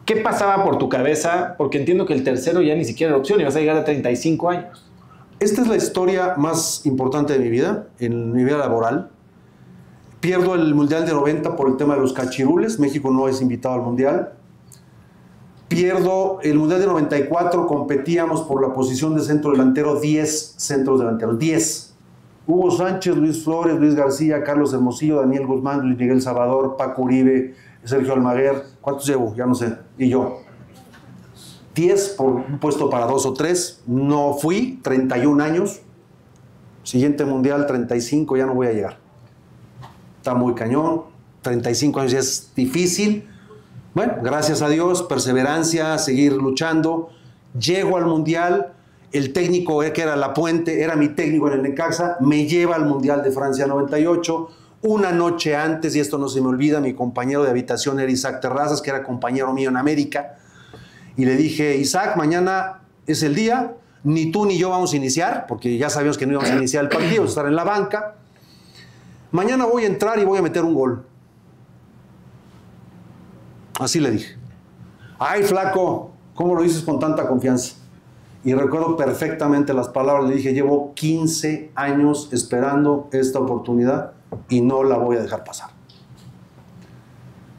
¿Qué pasaba por tu cabeza? Porque entiendo que el tercero ya ni siquiera era opción y vas a llegar a treinta y cinco años. Esta es la historia más importante de mi vida, en mi vida laboral. Pierdo el Mundial de noventa por el tema de los cachirules. México no es invitado al Mundial. Pierdo el Mundial de noventa y cuatro, competíamos por la posición de centro delantero, diez centros delanteros, diez. Hugo Sánchez, Luis Flores, Luis García, Carlos Hermosillo, Daniel Guzmán, Luis Miguel Salvador, Paco Uribe, Sergio Almaguer. ¿Cuántos llevo? Ya no sé. Y yo. diez por un puesto para dos o tres. No fui, treinta y un años. Siguiente Mundial, treinta y cinco, ya no voy a llegar. Está muy cañón. treinta y cinco años ya es difícil. Bueno, gracias a Dios, perseverancia, seguir luchando. Llego al Mundial, el técnico que era Lapuente, era mi técnico en el Necaxa, me lleva al Mundial de Francia noventa y ocho. Una noche antes, y esto no se me olvida, mi compañero de habitación era Isaac Terrazas, que era compañero mío en América. Y le dije, Isaac, mañana es el día, ni tú ni yo vamos a iniciar, porque ya sabíamos que no íbamos a iniciar el partido, estar en la banca. Mañana voy a entrar y voy a meter un gol. Así le dije. Ay, flaco, ¿cómo lo dices con tanta confianza? Y recuerdo perfectamente las palabras. Le dije, llevo quince años esperando esta oportunidad y no la voy a dejar pasar.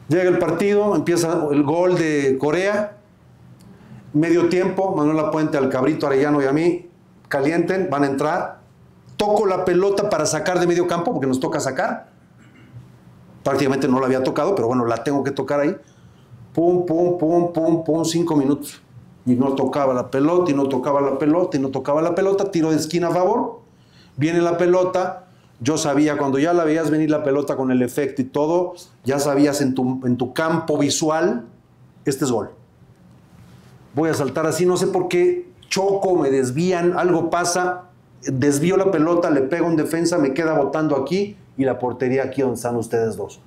Llega el partido, empieza el gol de Corea. Medio tiempo, Manuel Lapuente, al Cabrito Arellano y a mí, calienten, van a entrar. Toco la pelota para sacar de medio campo, porque nos toca sacar. Prácticamente no la había tocado, pero bueno, la tengo que tocar ahí. Pum, pum, pum, pum, pum, cinco minutos. Y no tocaba la pelota, y no tocaba la pelota, y no tocaba la pelota. Tiro de esquina a favor. Viene la pelota. Yo sabía, cuando ya la veías venir la pelota con el efecto y todo, ya sabías en tu, en tu campo visual, este es gol. Voy a saltar así, no sé por qué. Choco, me desvían, algo pasa. Desvío la pelota, le pego en defensa, me queda botando aquí. Y la portería aquí donde están ustedes dos.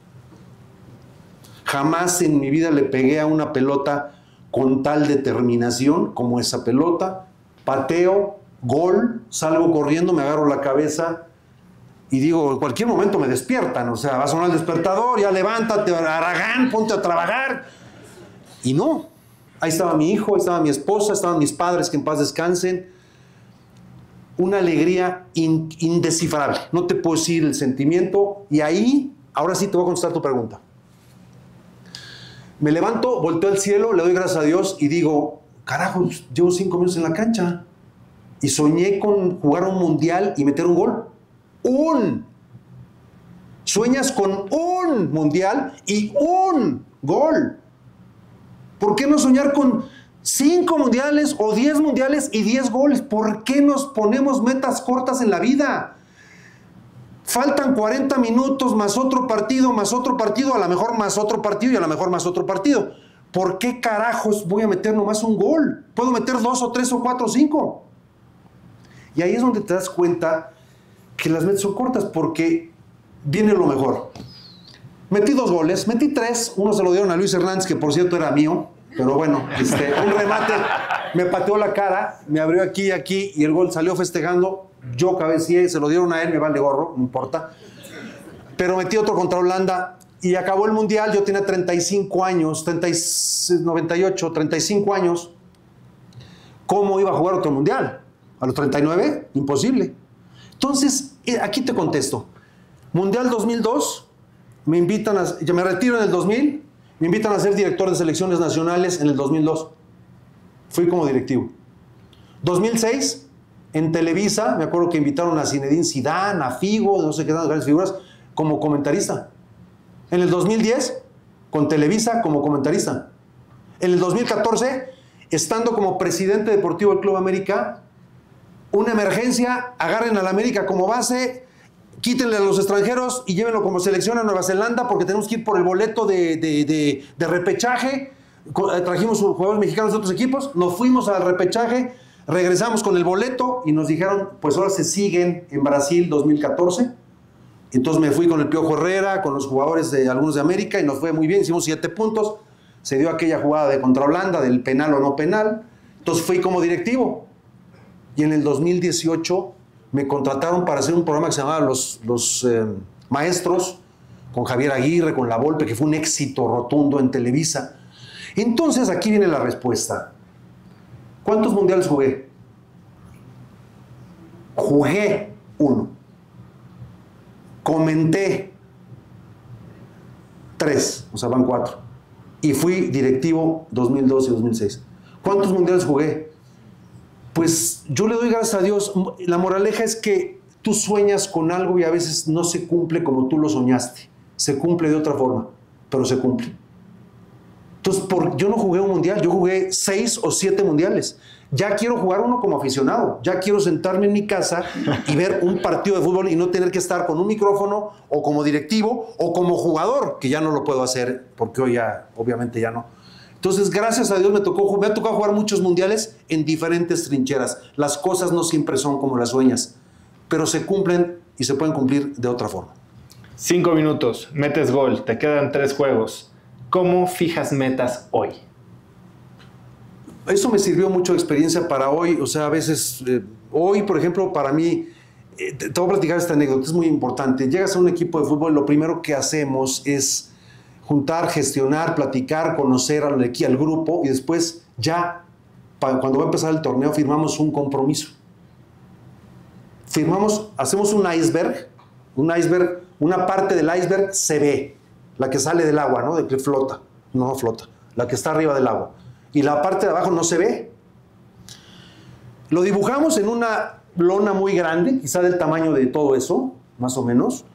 Jamás en mi vida le pegué a una pelota con tal determinación como esa pelota. Pateo, gol, salgo corriendo, me agarro la cabeza y digo, en cualquier momento me despiertan. O sea, va a sonar el despertador, ya levántate, Aragán, ponte a trabajar. Y no. Ahí estaba mi hijo, ahí estaba mi esposa, estaban mis padres, que en paz descansen. Una alegría in, indescifrable. No te puedo decir el sentimiento. Y ahí, ahora sí te voy a contestar tu pregunta. Me levanto, volteo al cielo, le doy gracias a Dios y digo, carajo, llevo cinco minutos en la cancha. Y soñé con jugar un mundial y meter un gol. ¡Un! Sueñas con un mundial y un gol. ¿Por qué no soñar con cinco mundiales o diez mundiales y diez goles? ¿Por qué nos ponemos metas cortas en la vida? faltan cuarenta minutos más otro partido, más otro partido, a lo mejor más otro partido y a lo mejor más otro partido. ¿Por qué carajos voy a meter nomás un gol? Puedo meter dos o tres o cuatro o cinco. Y ahí es donde te das cuenta que las metas son cortas porque viene lo mejor. Metí dos goles, metí tres. Uno se lo dieron a Luis Hernández, que por cierto era mío. Pero bueno, este, un remate. Me pateó la cara, me abrió aquí y aquí y el gol salió festejando. Yo cabecié, se lo dieron a él, me vale gorro, no importa. Pero metí otro contra Holanda y acabó el Mundial. Yo tenía treinta y cinco años, noventa y ocho, treinta y cinco años. ¿Cómo iba a jugar otro Mundial? ¿A los treinta y nueve? Imposible. Entonces, aquí te contesto. Mundial dos mil dos, me invitan a... Yo me retiro en el dos mil, me invitan a ser director de selecciones nacionales en el dos mil dos. Fui como directivo. dos mil seis, en Televisa, me acuerdo que invitaron a Zinedine Zidane, a Figo, no sé qué, grandes figuras, como comentarista. En el dos mil diez, con Televisa como comentarista. En el dos mil catorce, estando como presidente deportivo del Club América, una emergencia, agarren al América como base, quítenle a los extranjeros y llévenlo como selección a Nueva Zelanda porque tenemos que ir por el boleto de, de, de, de repechaje. Trajimos jugadores mexicanos de otros equipos, nos fuimos al repechaje, regresamos con el boleto y nos dijeron, pues ahora se siguen en Brasil dos mil catorce. Entonces me fui con el Piojo Herrera, con los jugadores de algunos de América y nos fue muy bien, hicimos siete puntos. Se dio aquella jugada de contra Holanda, del penal o no penal. Entonces fui como directivo. Y en el dos mil dieciocho me contrataron para hacer un programa que se llamaba Los, los eh, Maestros, con Javier Aguirre, con Lavolpe, que fue un éxito rotundo en Televisa. Entonces, aquí viene la respuesta. ¿Cuántos mundiales jugué? Jugué uno. Comenté tres, o sea, van cuatro. Y fui directivo dos mil dos y dos mil seis. ¿Cuántos mundiales jugué? Pues yo le doy gracias a Dios. La moraleja es que tú sueñas con algo y a veces no se cumple como tú lo soñaste. Se cumple de otra forma, pero se cumple. Entonces, por, yo no jugué un mundial, yo jugué seis o siete mundiales. Ya quiero jugar uno como aficionado, ya quiero sentarme en mi casa y ver un partido de fútbol y no tener que estar con un micrófono o como directivo o como jugador, que ya no lo puedo hacer porque hoy ya, obviamente ya no. Entonces, gracias a Dios me, tocó, me ha tocado jugar muchos mundiales en diferentes trincheras. Las cosas no siempre son como las sueñas, pero se cumplen y se pueden cumplir de otra forma. Cinco minutos, metes gol, te quedan tres juegos. ¿Cómo fijas metas hoy? Eso me sirvió mucho de experiencia para hoy. O sea, a veces, eh, hoy, por ejemplo, para mí, eh, te, te voy a platicar esta anécdota, es muy importante. Llegas a un equipo de fútbol, lo primero que hacemos es juntar, gestionar, platicar, conocer al, al grupo y después ya, pa, cuando va a empezar el torneo, firmamos un compromiso. Firmamos, hacemos un iceberg, un iceberg, una parte del iceberg se ve. La que sale del agua, ¿no? De que flota. No flota. La que está arriba del agua. Y la parte de abajo no se ve. Lo dibujamos en una lona muy grande, quizá del tamaño de todo eso, más o menos.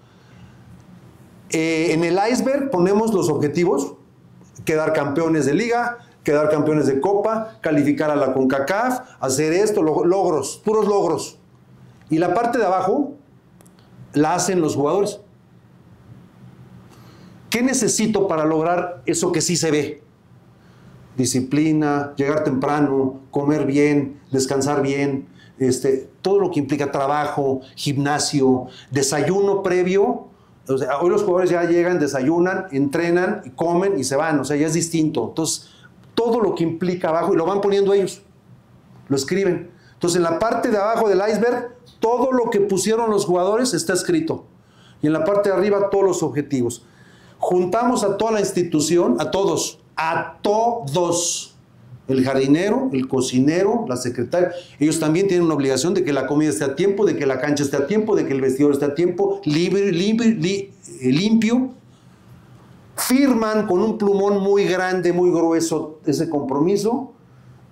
Eh, en el iceberg ponemos los objetivos. Quedar campeones de liga, quedar campeones de copa, calificar a la CONCACAF, hacer esto, logros, puros logros. Y la parte de abajo la hacen los jugadores. ¿Qué necesito para lograr eso que sí se ve? Disciplina, llegar temprano, comer bien, descansar bien, este, todo lo que implica trabajo, gimnasio, desayuno previo. O sea, hoy los jugadores ya llegan, desayunan, entrenan, y comen y se van. O sea, ya es distinto. Entonces, todo lo que implica abajo, y lo van poniendo ellos, lo escriben. Entonces, en la parte de abajo del iceberg, todo lo que pusieron los jugadores está escrito. Y en la parte de arriba, todos los objetivos. Juntamos a toda la institución, a todos, a todos. El jardinero, el cocinero, la secretaria. Ellos también tienen una obligación de que la comida esté a tiempo, de que la cancha esté a tiempo, de que el vestidor esté a tiempo, libre, libre, li, limpio. Firman con un plumón muy grande, muy grueso ese compromiso.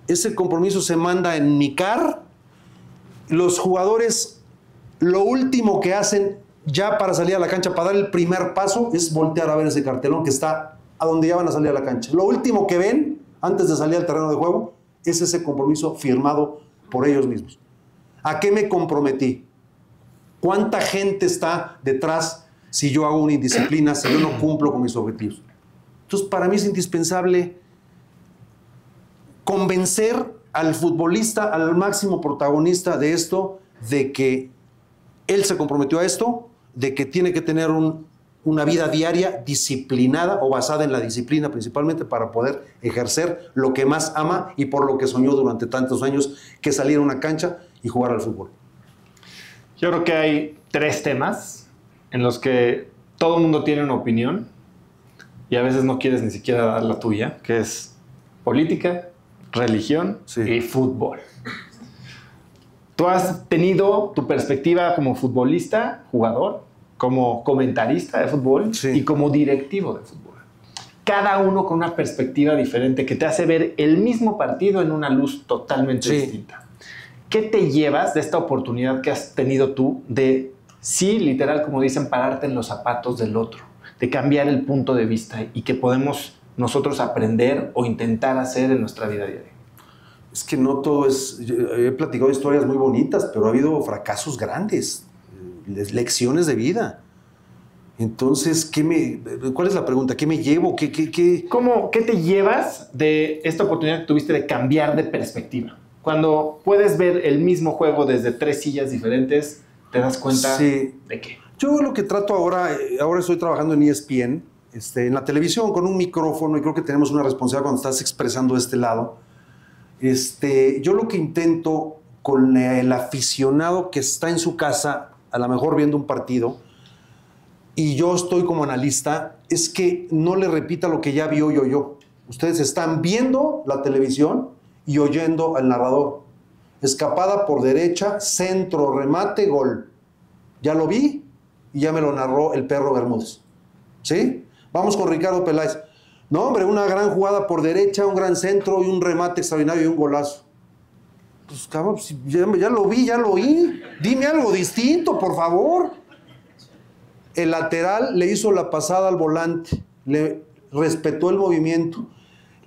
Ese compromiso se manda en mi car. Los jugadores, lo último que hacen ya para salir a la cancha, para dar el primer paso, es voltear a ver ese cartelón que está a donde ya van a salir a la cancha. Lo último que ven antes de salir al terreno de juego es ese compromiso firmado por ellos mismos. ¿A qué me comprometí? ¿Cuánta gente está detrás si yo hago una indisciplina, si yo no cumplo con mis objetivos? Entonces, para mí es indispensable convencer al futbolista, al máximo protagonista de esto, de que él se comprometió a esto, de que tiene que tener un, una vida diaria disciplinada o basada en la disciplina principalmente para poder ejercer lo que más ama y por lo que soñó durante tantos años, que salir a una cancha y jugar al fútbol. Yo creo que hay tres temas en los que todo el mundo tiene una opinión y a veces no quieres ni siquiera dar la tuya, que es política, religión sí. y fútbol. Tú has tenido tu perspectiva como futbolista, jugador, como comentarista de fútbol sí. y como directivo de fútbol. Cada uno con una perspectiva diferente que te hace ver el mismo partido en una luz totalmente sí. distinta. ¿Qué te llevas de esta oportunidad que has tenido tú de, sí, literal, como dicen, pararte en los zapatos del otro, de cambiar el punto de vista y que podemos nosotros aprender o intentar hacer en nuestra vida diaria? Es que no todo es... He platicado historias muy bonitas, pero ha habido fracasos grandes, lecciones de vida. Entonces, ¿qué me, ¿cuál es la pregunta? ¿Qué me llevo? ¿Qué, qué, qué? ¿Cómo, ¿Qué te llevas de esta oportunidad que tuviste de cambiar de perspectiva? Cuando puedes ver el mismo juego desde tres sillas diferentes, ¿te das cuenta sí. de qué? Yo lo que trato ahora... Ahora estoy trabajando en E S P N, Este, en la televisión, con un micrófono, y creo que tenemos una responsabilidad cuando estás expresando este lado. Este, yo lo que intento con el aficionado que está en su casa, a lo mejor viendo un partido, y yo estoy como analista, es que no le repita lo que ya vio y oyó. Ustedes están viendo la televisión y oyendo al narrador. Escapada por derecha, centro, remate, gol. Ya lo vi y ya me lo narró el perro Bermúdez. ¿Sí? Vamos con Ricardo Peláez. No, hombre, una gran jugada por derecha, un gran centro y un remate extraordinario y un golazo. Pues, cabrón, ya, ya lo vi, ya lo oí. Dime algo distinto, por favor. El lateral le hizo la pasada al volante, le respetó el movimiento,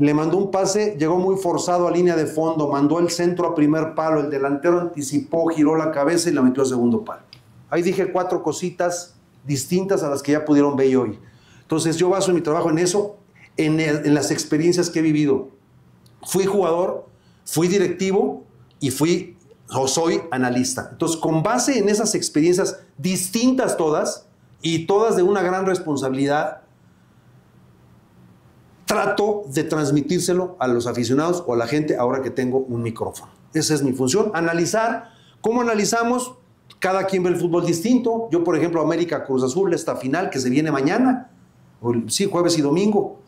le mandó un pase, llegó muy forzado a línea de fondo, mandó el centro a primer palo, el delantero anticipó, giró la cabeza y la metió a segundo palo. Ahí dije cuatro cositas distintas a las que ya pudieron ver hoy. Entonces, yo baso mi trabajo en eso, en, el, en las experiencias que he vivido. Fui jugador, fui directivo y fui, o soy analista. Entonces, con base en esas experiencias distintas todas, y todas de una gran responsabilidad, trato de transmitírselo a los aficionados o a la gente ahora que tengo un micrófono. Esa es mi función, analizar. ¿Cómo analizamos? Cada quien ve el fútbol distinto. Yo, por ejemplo, América Cruz Azul, esta final que se viene mañana, sí, jueves y domingo,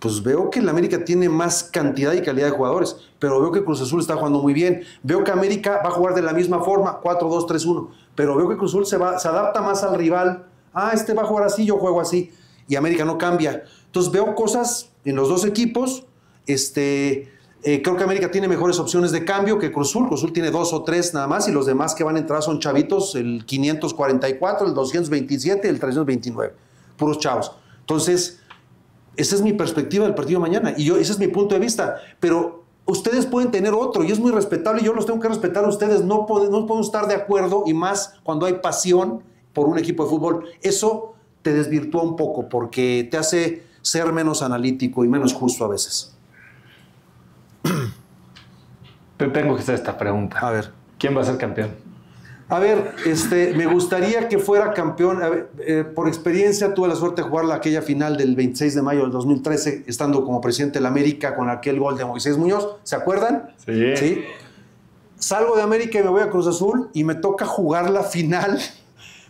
pues veo que el América tiene más cantidad y calidad de jugadores, pero veo que Cruz Azul está jugando muy bien, veo que América va a jugar de la misma forma, cuatro dos tres uno, pero veo que Cruz Azul se, va, se adapta más al rival, ah, este va a jugar así, yo juego así, y América no cambia. Entonces veo cosas en los dos equipos, este, eh, creo que América tiene mejores opciones de cambio que Cruz Azul, Cruz Azul tiene dos o tres nada más, y los demás que van a entrar son chavitos, el quinientos cuarenta y cuatro, el doscientos veintisiete, el trescientos veintinueve, puros chavos. Entonces, esa es mi perspectiva del partido de mañana y yo, ese es mi punto de vista. Pero ustedes pueden tener otro y es muy respetable y yo los tengo que respetar a ustedes. No podemos, no podemos estar de acuerdo y más cuando hay pasión por un equipo de fútbol. Eso te desvirtúa un poco porque te hace ser menos analítico y menos justo a veces. Te tengo que hacer esta pregunta. A ver. ¿Quién va a ser campeón? A ver, este, me gustaría que fuera campeón. A ver, eh, por experiencia tuve la suerte de jugar la, aquella final del veintiséis de mayo del dos mil trece, estando como presidente de la América con aquel gol de Moisés Muñoz. ¿Se acuerdan? Sí. ¿Sí? Salgo de América y me voy a Cruz Azul y me toca jugar la final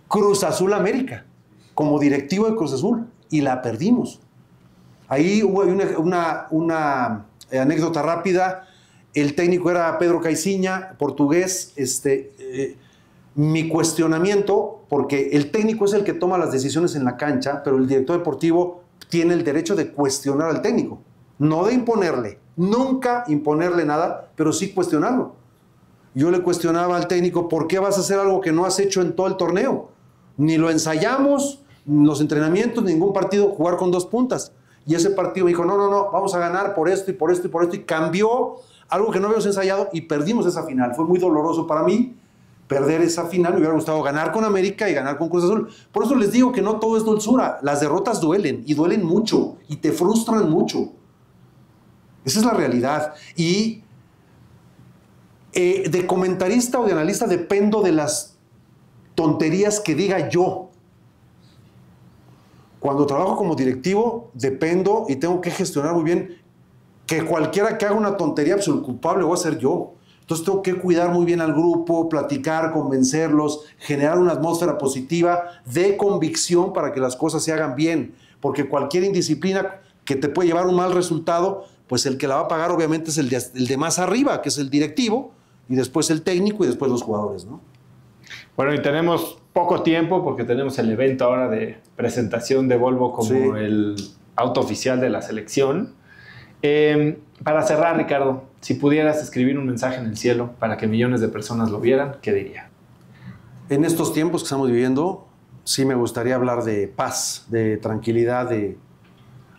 Cruz Azul-América como directivo de Cruz Azul y la perdimos. Ahí hubo una, una, una anécdota rápida. El técnico era Pedro Caixinha, portugués, este... Eh, mi cuestionamiento, porque el técnico es el que toma las decisiones en la cancha, pero el director deportivo tiene el derecho de cuestionar al técnico, no de imponerle, nunca imponerle nada, pero sí cuestionarlo. Yo le cuestionaba al técnico, ¿por qué vas a hacer algo que no has hecho en todo el torneo? Ni lo ensayamos, los entrenamientos, ningún partido, jugar con dos puntas. Y ese partido me dijo, no, no, no, vamos a ganar por esto y por esto y por esto, y cambió algo que no habíamos ensayado y perdimos esa final. Fue muy doloroso para mí. perder esa final, me hubiera gustado ganar con América y ganar con Cruz Azul. Por eso les digo que no todo es dulzura. Las derrotas duelen, y duelen mucho, y te frustran mucho. Esa es la realidad. Y eh, de comentarista o de analista dependo de las tonterías que diga yo. Cuando trabajo como directivo, dependo y tengo que gestionar muy bien que cualquiera que haga una tontería, pues el culpable voy a ser yo. Entonces tengo que cuidar muy bien al grupo, platicar, convencerlos, generar una atmósfera positiva de convicción para que las cosas se hagan bien. Porque cualquier indisciplina que te puede llevar un mal resultado, pues el que la va a pagar obviamente es el de, el de más arriba, que es el directivo, y después el técnico y después los jugadores, ¿no? Bueno, y tenemos poco tiempo porque tenemos el evento ahora de presentación de Volvo como sí. el auto oficial de la selección. Eh, para cerrar, Ricardo, si pudieras escribir un mensaje en el cielo para que millones de personas lo vieran, ¿qué diría? En estos tiempos que estamos viviendo, sí me gustaría hablar de paz, de tranquilidad, de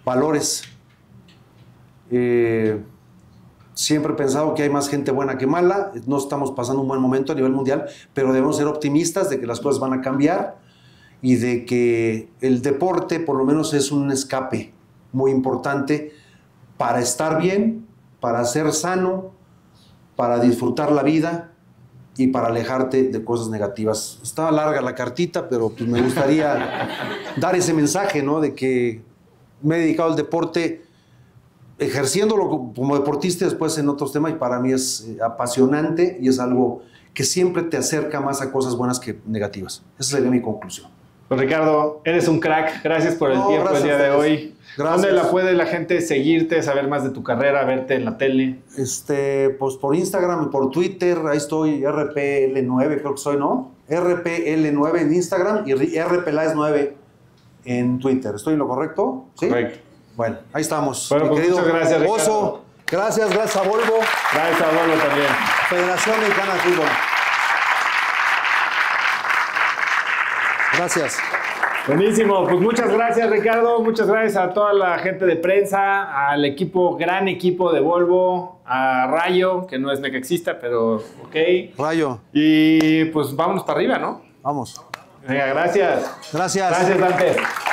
valores. Eh, siempre he pensado que hay más gente buena que mala. No estamos pasando un buen momento a nivel mundial, pero debemos ser optimistas de que las cosas van a cambiar y de que el deporte por lo menos es un escape muy importante para estar bien, para ser sano, para disfrutar la vida y para alejarte de cosas negativas. Está larga la cartita, pero pues me gustaría dar ese mensaje, ¿no? De que me he dedicado al deporte ejerciéndolo como deportista después en otros temas, y para mí es apasionante y es algo que siempre te acerca más a cosas buenas que negativas. Esa sería mi conclusión. Pues Ricardo, eres un crack. Gracias por el no, tiempo el día de hoy. Gracias. ¿Dónde la puede la gente seguirte, saber más de tu carrera, verte en la tele? Este, pues por Instagram, por Twitter, ahí estoy, R P L nueve creo que soy, ¿no? R P L nueve en Instagram y R P L A S nueve en Twitter. ¿Estoy en lo correcto? ¿Sí? Correcto. Bueno, ahí estamos. Bueno, mi pues querido gracias, Oso, gracias, gracias a Volvo. Gracias a Volvo también. Federación Mexicana de Fútbol. Gracias. Buenísimo, pues muchas gracias Ricardo, muchas gracias a toda la gente de prensa, al equipo, gran equipo de Volvo, a Rayo, que no es necaxista, pero ok. Rayo. Y pues vámonos para arriba, ¿no? Vamos. Venga, gracias. Gracias. Gracias, Dante.